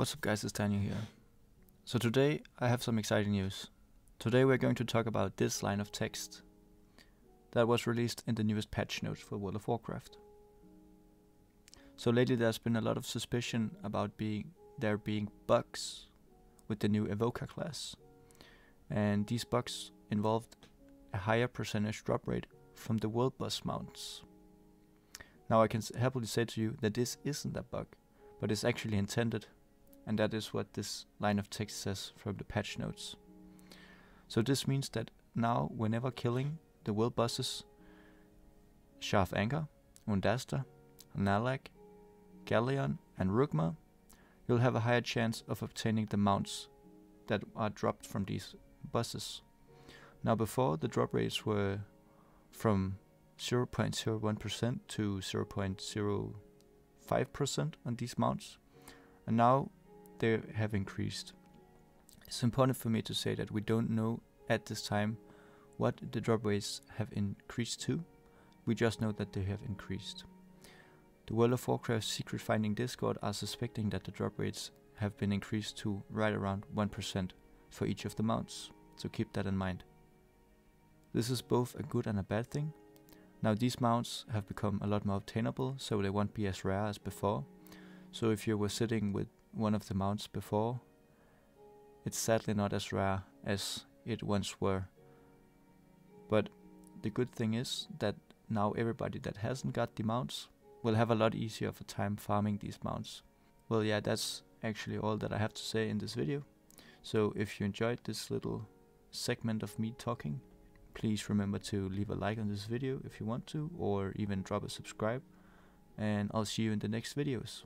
What's up guys, it's Daniel here. So today I have some exciting news. Today we're going to talk about this line of text that was released in the newest patch notes for World of Warcraft. So lately there's been a lot of suspicion about there being bugs with the new evoker class. And these bugs involved a higher percentage drop rate from the world boss mounts. Now I can happily say to you that this isn't a bug, but it's actually intended. And that is what this line of text says from the patch notes. So this means that now whenever killing the world bosses Shaf Anchor, Undasta, Nalak, Galleon and Rugma, you'll have a higher chance of obtaining the mounts that are dropped from these bosses. Now before, the drop rates were from 0.01% to 0.05% on these mounts, and now they have increased. It's important for me to say that we don't know at this time what the drop rates have increased to, we just know that they have increased. The World of Warcraft Secret Finding Discord are suspecting that the drop rates have been increased to right around 1% for each of the mounts, so keep that in mind. This is both a good and a bad thing. Now these mounts have become a lot more obtainable, so they won't be as rare as before. So if you were sitting with one of the mounts before, it's sadly not as rare as it once were. But the good thing is that now everybody that hasn't got the mounts will have a lot easier of a time farming these mounts. Well yeah, that's actually all that I have to say in this video. So if you enjoyed this little segment of me talking, please remember to leave a like on this video if you want to, or even drop a subscribe, and I'll see you in the next videos.